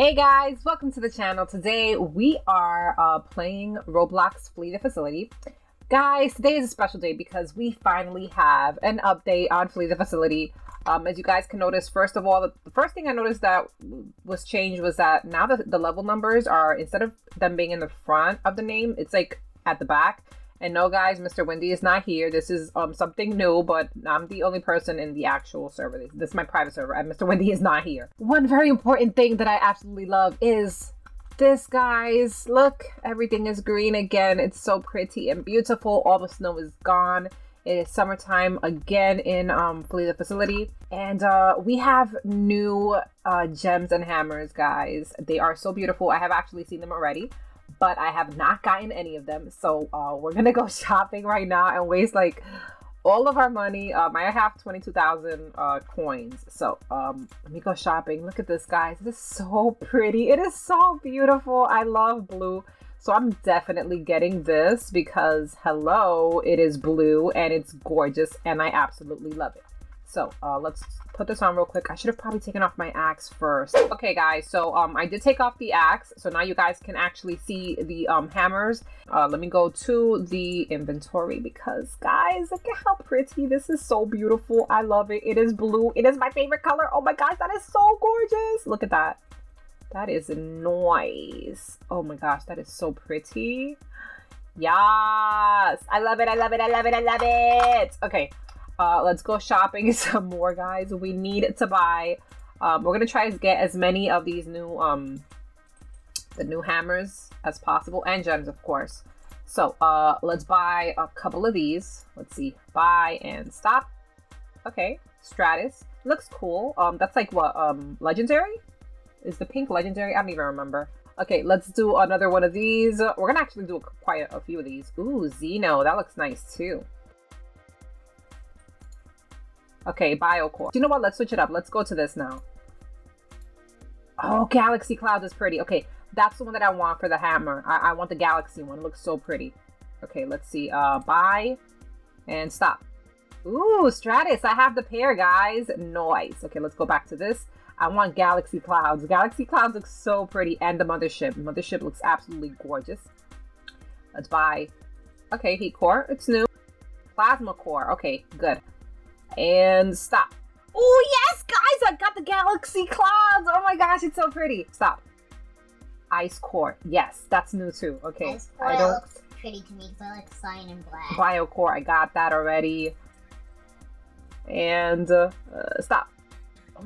Hey guys, welcome to the channel. Today we are playing Roblox Flee the Facility. Guys, today is a special day because we finally have an update on Flee the Facility. As you guys can notice, first of all, the first thing I noticed that was changed was that now the level numbers are, instead of them being in the front of the name, it's like at the back. And no guys, Mr. Wendy is not here. This is something new, but I'm the only person in the actual server. This is my private server and Mr. Wendy is not here. One very important thing that I absolutely love is this, guys. Look, everything is green again. It's so pretty and beautiful. All the snow is gone. It is summertime again in Flee the Facility. And we have new gems and hammers, guys. They are so beautiful. I have actually seen them already, but I have not gotten any of them. So we're gonna go shopping right now and waste like all of our money. I have 22,000 coins. So let me go shopping. Look at this, guys. This is so pretty. It is so beautiful. I love blue. So I'm definitely getting this because hello, it is blue and it's gorgeous and I absolutely love it. So let's put this on real quick. I should have probably taken off my axe first. Okay guys, so I did take off the axe. So now you guys can actually see the hammers. Let me go to the inventory because guys, look at how pretty. This is so beautiful. I love it. It is blue. It is my favorite color. Oh my gosh, that is so gorgeous. Look at that. That is nice. Oh my gosh, that is so pretty. Yes, I love it. I love it. I love it. I love it. Okay. Let's go shopping some more, guys. We need to buy. We're gonna try to get as many of these new, the new hammers as possible, and gems, of course. So let's buy a couple of these. Let's see, buy and stop. Okay, Stratus looks cool. That's like what? Legendary? Is the pink legendary? I don't even remember. Okay, let's do another one of these. We're gonna actually do quite a few of these. Ooh, Zeno, that looks nice too. Okay, biocore. You know what? Let's switch it up. Let's go to this now. Oh, Galaxy Clouds is pretty. Okay, that's the one that I want for the hammer. I want the Galaxy one. It looks so pretty. Okay, let's see. Buy and stop. Ooh, Stratus. I have the pair, guys. Nice. Okay, let's go back to this. I want Galaxy Clouds. Galaxy Clouds looks so pretty. And the Mothership. Mothership looks absolutely gorgeous. Let's buy. Okay, Heat Core. It's new. Plasma Core. Okay, good. And stop. Oh yes, guys, I got the Galaxy Clouds. Oh my gosh, it's so pretty. Stop. Ice Core. Yes, that's new too. Okay. Ice Core looks pretty to me because I like cyan and black. Biocore, I got that already. And stop.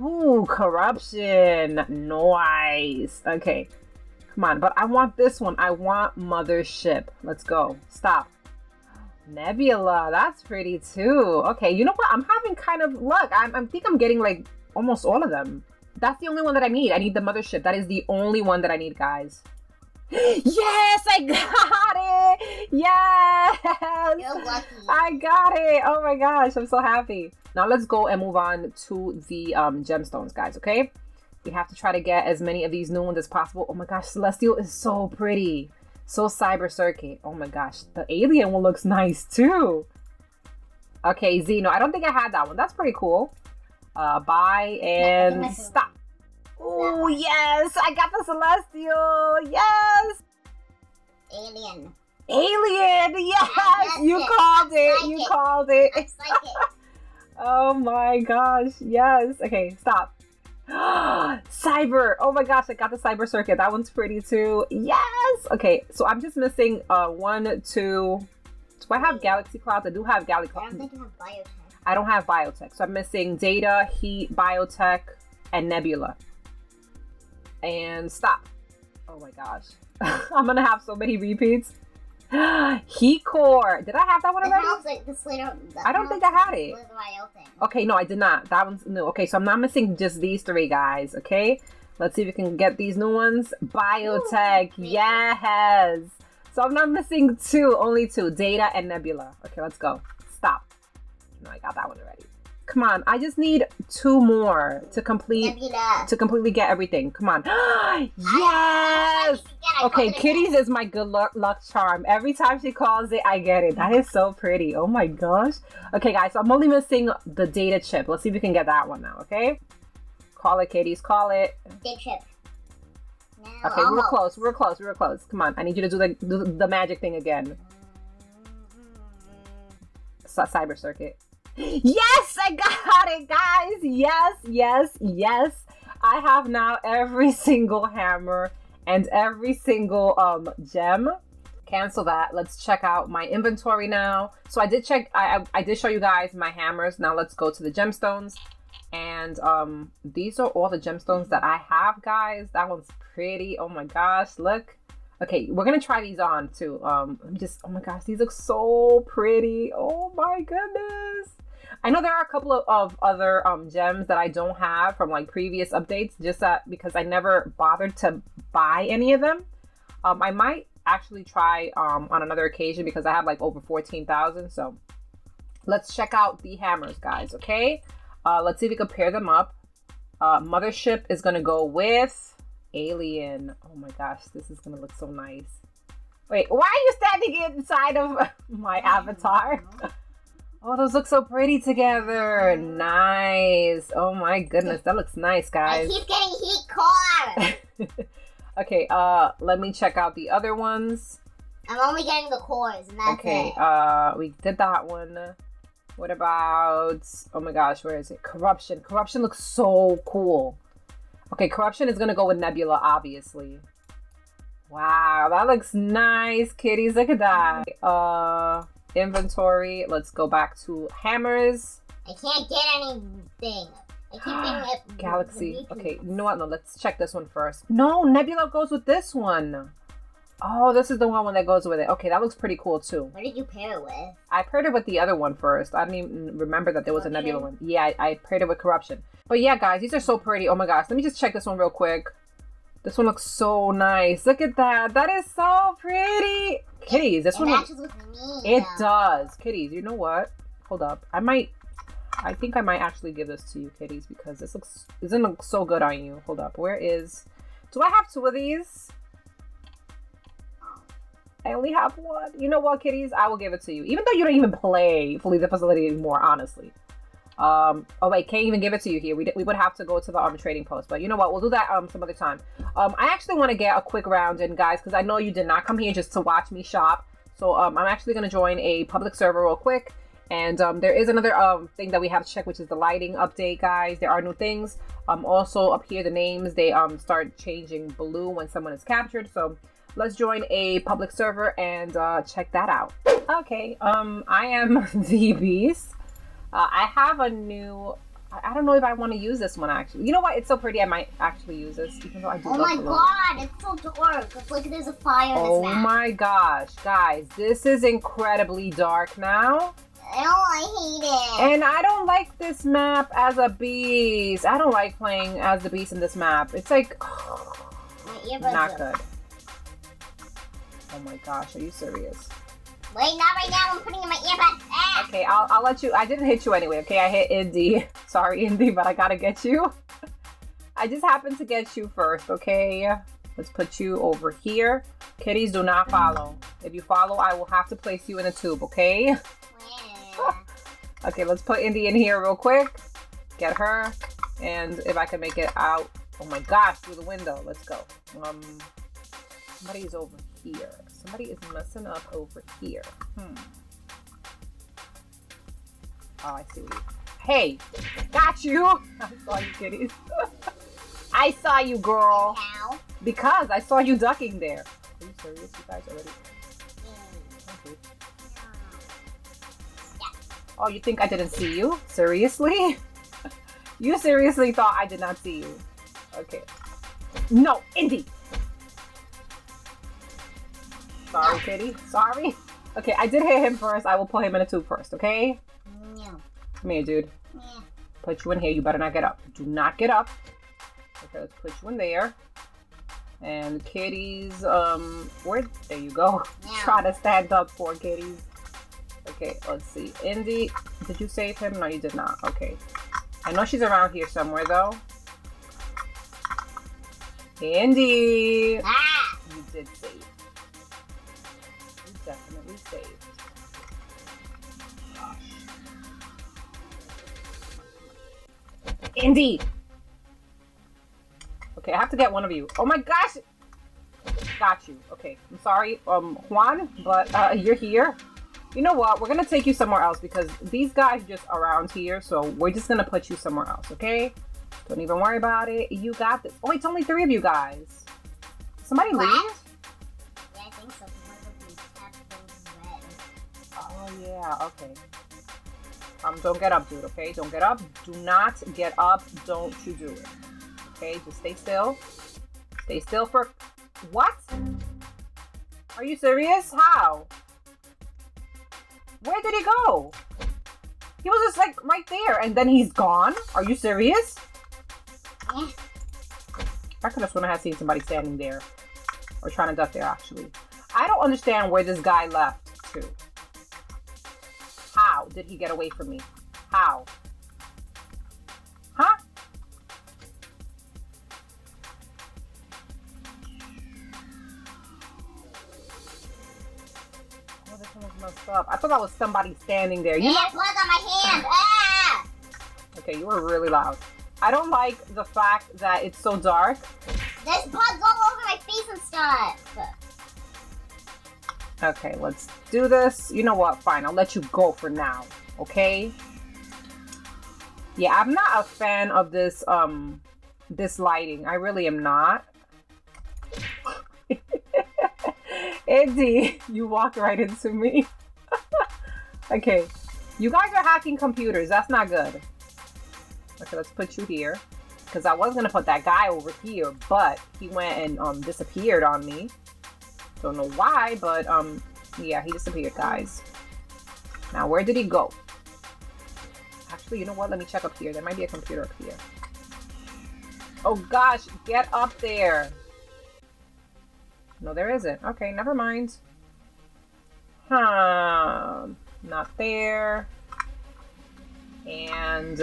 Ooh, Corruption. Nice. Okay. Come on, but I want this one. I want Mothership. Let's go. Stop. Nebula, that's pretty too. Okay, you know what? I'm having kind of luck. I think I'm getting like almost all of them. That's the only one that I need. I need the Mothership. That is the only one that I need, guys. Yes, I got it. Yes. You're lucky. I got it. Oh my gosh, I'm so happy. Now let's go and move on to the gemstones, guys, okay? We have to try to get as many of these new ones as possible. Oh my gosh, Celestial is so pretty. So Cyber Circuit. Oh my gosh. The Alien one looks nice too. Okay, Zeno. I don't think I had that one. That's pretty cool. Buy and stop. Oh yes! I got the Celestial! Yes! Alien. Alien! Yes! You called it! You called it! Oh my gosh. Yes. Okay, stop. Cyber! Oh my gosh, I got the Cyber Circuit. That one's pretty too. Yes! Okay, so I'm just missing 1, 2... Do I have Galaxy Clouds? I do have Galaxy Clouds. I don't think you have Biotech. I don't have Biotech. So I'm missing Data, Heat, Biotech, and Nebula. And stop. Oh my gosh. I'm gonna have so many repeats. Heat Core. Did I have that one already? I don't think I had it. Okay, no, I did not. That one's new. Okay, so I'm not missing just these three, guys. Okay, let's see if we can get these new ones. Biotech. Ooh, yes. So I'm not missing two, only two. Data and Nebula. Okay, let's go. Stop. No, I got that one already. Come on, I just need two more to complete Nebula. To completely get everything. Come on. Yes! Okay, Kitties is my good luck charm. Every time she calls it, I get it. That is so pretty. Oh my gosh. Okay, guys, so I'm only missing the Data chip. Let's see if we can get that one now, okay? Call it, Kitties. Call it. Data chip. Okay, we were close. We were close. We were close. Come on, I need you to do the magic thing again. Cyber Circuit. Yes, I got it, guys. Yes, yes, yes. I have now every single hammer and every single gem. Cancel that. Let's check out my inventory now. So I did check. I did show you guys my hammers. Now let's go to the gemstones. And these are all the gemstones that I have, guys. That one's pretty. Oh my gosh, look. Okay, we're gonna try these on too. Let me just, oh my gosh, these look so pretty. Oh my goodness. I know there are a couple of other gems that I don't have from like previous updates, just that because I never bothered to buy any of them. I might actually try on another occasion because I have like over 14,000. So let's check out the hammers, guys, okay? Let's see if we can pair them up. Mothership is going to go with Alien. Oh my gosh, this is going to look so nice. Wait, why are you standing inside of my avatar? Oh, those look so pretty together. Nice. Oh my goodness, that looks nice, guys. I keep getting Heat Core. Okay, let me check out the other ones. I'm only getting the cores, and that's it. Okay, we did that one. What about, oh my gosh, where is it? Corruption. Corruption looks so cool. Okay, Corruption is going to go with Nebula, obviously. Wow, that looks nice, kitties. Look at that. Inventory. Let's go back to hammers. I can't get anything. I keep getting it. Galaxy. Okay, you know what? No, let's check this one first. No, Nebula goes with this one. Oh, this is the one that goes with it. Okay, that looks pretty cool, too. What did you pair it with? I paired it with the other one first. I don't even remember that there was a Nebula one. Yeah, I paired it with Corruption. But yeah, guys, these are so pretty. Oh my gosh, let me just check this one real quick. This one looks so nice. Look at that. That is so pretty. Kitties, this one matches with me. It does. Kitties, you know what? Hold up. I think I might actually give this to you, kitties, because this looks... doesn't look so good on you. Hold up. Where is... do I have two of these? I only have one. You know what, kitties? I will give it to you. Even though you don't even play Flee the Facility anymore, honestly. Oh, wait. Can't even give it to you here. We would have to go to the trading post. But you know what? We'll do that some other time. I actually want to get a quick round in, guys, because I know you did not come here just to watch me shop. So I'm actually going to join a public server real quick. And there is another thing that we have to check, which is the lighting update, guys. There are new things. Also, up here, the names, they start changing blue when someone is captured. So let's join a public server and check that out. Okay, I am the Beast. I have a new... I don't know if I want to use this one, actually. You know what? It's so pretty, I might actually use this. Even though I do oh my god, it's so dark. It's like there's a fire in this map. Oh my gosh, guys. This is incredibly dark now. I hate it. And I don't like this map as a beast. I don't like playing as the beast in this map. It's like... my earbuds not good. Oh my gosh, are you serious? Wait, not right now. I'm putting in my earbuds. Ah! Okay, I'll let you... I didn't hit you anyway, okay? I hit Indy. Sorry, Indy, but I gotta get you. I just happened to get you first, okay? Let's put you over here. Kitties, do not follow. If you follow, I will have to place you in a tube, okay? Okay, let's put Indy in here real quick. Get her. And if I can make it out... oh my gosh, through the window. Let's go. Somebody's over here. Somebody is messing up over here. Oh, I see what you... hey! Got you! I saw you, kitties. I saw you, girl. How? Because I saw you ducking there. Are you serious? You guys already... okay. Oh, you think I didn't see you? Seriously? You seriously thought I did not see you. Okay. No, Indy! Sorry, kitty. Sorry. Okay, I did hit him first. I will put him in a tube first, okay? Yeah. Come here, dude. Yeah. Put you in here. You better not get up. Do not get up. Okay, let's put you in there. And kitties, where? There you go. Yeah. Try to stand up for kitties. Okay, let's see. Indy, did you save him? No, you did not. Okay. I know she's around here somewhere, though. Indy! Ah! You did save. You definitely saved. Gosh. Indy! Okay, I have to get one of you. Oh my gosh! Got you. Okay. I'm sorry, Juan, but you're here. You know what? We're going to take you somewhere else because these guys just around here. So we're just going to put you somewhere else, okay? Don't even worry about it. You got this. Oh, it's only three of you guys. Somebody leave? Yeah, I think so. Oh, yeah. Okay. Don't get up, dude, okay? Don't get up. Do not get up. Don't you do it. Okay? Just stay still. Stay still for... What? Are you serious? How? Where did he go? He was just like right there and then he's gone? Are you serious? Yeah. I could have sworn I had seen somebody standing there. Or trying to duck there, actually. I don't understand where this guy left to. How did he get away from me? How? Huh? Oh, this one was messed up. I thought that was somebody standing there. You blood on my hand! Ah! Okay, you were really loud. I don't like the fact that it's so dark. There's bugs all over my face and stuff! Okay, let's do this. You know what? Fine, I'll let you go for now. Okay? Yeah, I'm not a fan of this, this lighting. I really am not. Indy, you walked right into me. Okay. You guys are hacking computers. That's not good. Okay, let's put you here. Because I was going to put that guy over here, but he went and disappeared on me. Don't know why, but yeah, he disappeared, guys. Now, where did he go? Actually, you know what? Let me check up here. There might be a computer up here. Oh, gosh. Get up there. No, there isn't. Okay, never mind. Huh. Not there. And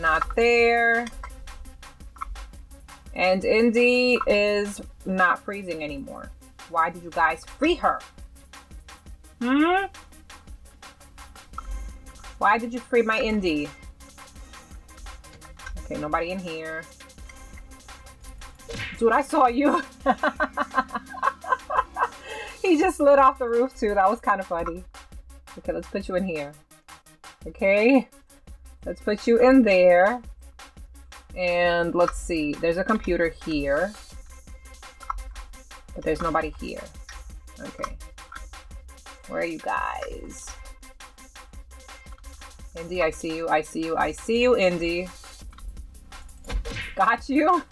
not there. And Indy is not freezing anymore. Why did you guys free her? Hmm? Why did you free my Indy? Okay, nobody in here. Dude, I saw you. He just slid off the roof too. That was kind of funny. Okay, let's put you in here. Okay. Let's put you in there. And let's see. There's a computer here. But there's nobody here. Okay. Where are you guys? Indy, I see you. I see you. I see you, Indy. Got you.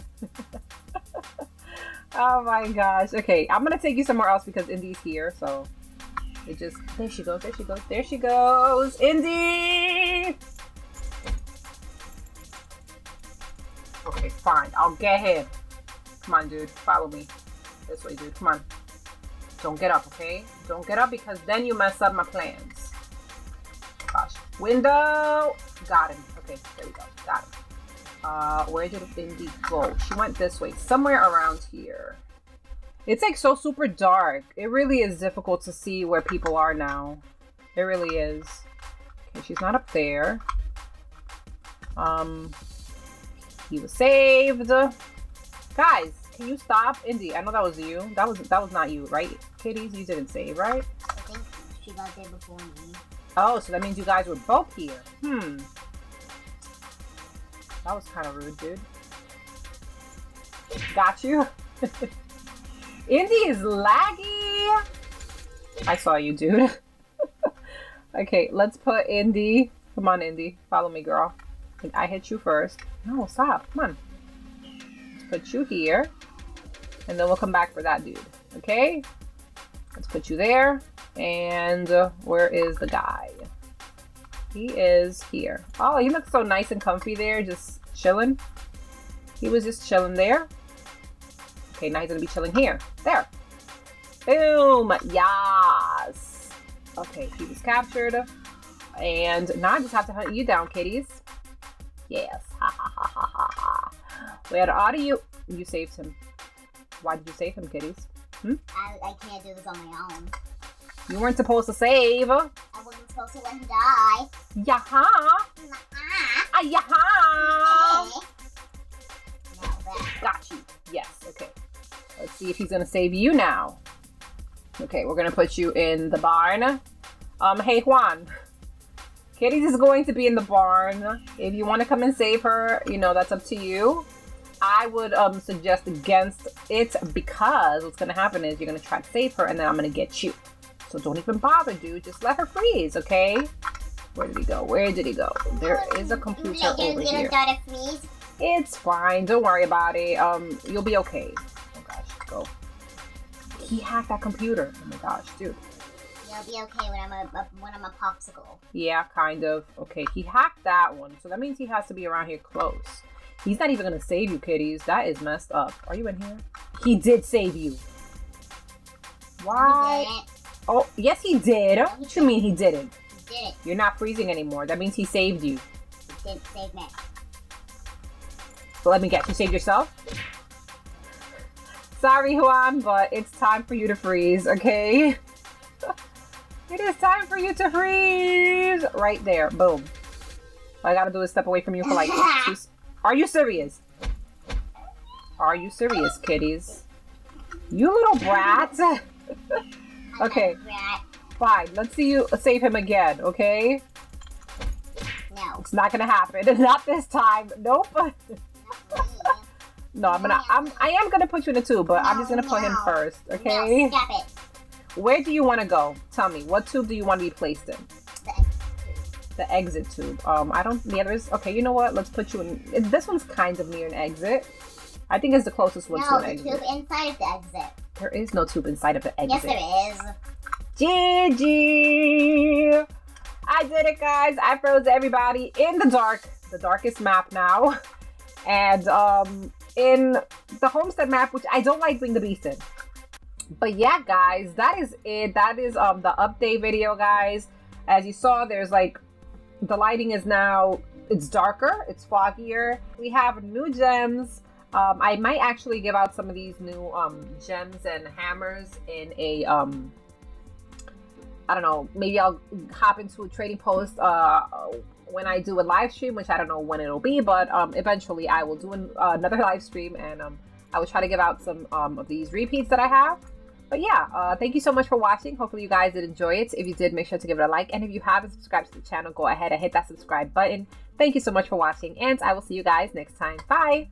Oh my gosh. Okay, I'm gonna take you somewhere else because Indy's here, so it just there she goes, there she goes, there she goes. Indy! Okay, fine. I'll get him. Come on, dude. Follow me. This way, dude. Come on. Don't get up, okay? Don't get up because then you mess up my plans. Gosh. Window! Got him. Okay, there we go. Got him. Where did Indy go? She went this way. Somewhere around here. It's like so super dark. It really is difficult to see where people are now. It really is. Okay, she's not up there. He was saved. Guys, can you stop? Indy, I know that was you. That was not you, right? Kitties, you didn't save, right? I think she got there before me. Oh, so that means you guys were both here. Hmm. That was kind of rude, dude. Got you. Indy is laggy. I saw you, dude. Okay, let's put Indy. Come on, Indy. Follow me, girl. I hit you first. No, stop. Come on. Let's put you here. And then we'll come back for that dude. Okay? Let's put you there. And where is the guy? He is here. Oh, he looks so nice and comfy there, just chilling. He was just chilling there. Okay, now he's gonna be chilling here. There. Boom. Yas. Okay, he was captured. And now I just have to hunt you down, kitties. Yes. Ha ha ha ha ha. Where are you? You saved him. Why did you save him, kitties? Hmm? I can't do this on my own. You weren't supposed to save. I wasn't supposed to let him die. Yaha. Nuh-uh. Yaha. No, that. Got you. Yes. Okay. Let's see if he's gonna save you now. Okay, we're gonna put you in the barn. Hey Juan, Kitties is going to be in the barn. If you want to come and save her, you know, that's up to you. I would suggest against it, because what's gonna happen is you're gonna try to save her and then I'm gonna get you. So don't even bother, dude. Just let her freeze, okay? Where did he go? Where did he go? There is a computer over here. It's fine. Don't worry about it. You'll be okay. Oh gosh, let's go. He hacked that computer. Oh my gosh, dude. You'll be okay when I'm a popsicle. Yeah, kind of. Okay, he hacked that one, so that means he has to be around here close. He's not even gonna save you, Kitties. That is messed up. Are you in here? He did save you. Why? Oh, yes, he did. What you mean he didn't? He didn't. You're not freezing anymore. That means he saved you. He didn't save me. So let me guess, you saved yourself? Sorry, Juan, but it's time for you to freeze, okay? It is time for you to freeze! Right there. Boom. All I gotta do is step away from you for like 2 seconds. Are you serious? Are you serious, Kitties? You little brat! Okay. Fine. Let's see you save him again, okay? No. It's not gonna happen. Not this time. Nope. No, I am gonna put you in a tube, but I'm just gonna put him first, okay? No, stop it. Where do you want to go? Tell me. What tube do you want to be placed in? The exit tube. The others. Okay, you know what? Let's put you in. This one's kind of near an exit. I think it's the closest one to an exit. No, the tube inside of the exit. There is no tube inside of the exit. Yes, there is. GG! I did it, guys. I froze everybody in the dark. The darkest map now. And in the Homestead map, which I don't like being the beast in. But yeah, guys, that is it. That is the update video, guys. As you saw, there's like the lighting is now, it's darker, it's foggier. We have new gems. I might actually give out some of these new gems and hammers in a I don't know, maybe I'll hop into a trading post when I do a live stream, which I don't know when it'll be, but eventually I will do another live stream, and I will try to give out some of these repeats that I have. But yeah, thank you so much for watching. Hopefully you guys did enjoy it. If you did, make sure to give it a like. And if you haven't subscribed to the channel, go ahead and hit that subscribe button. Thank you so much for watching, and I will see you guys next time. Bye!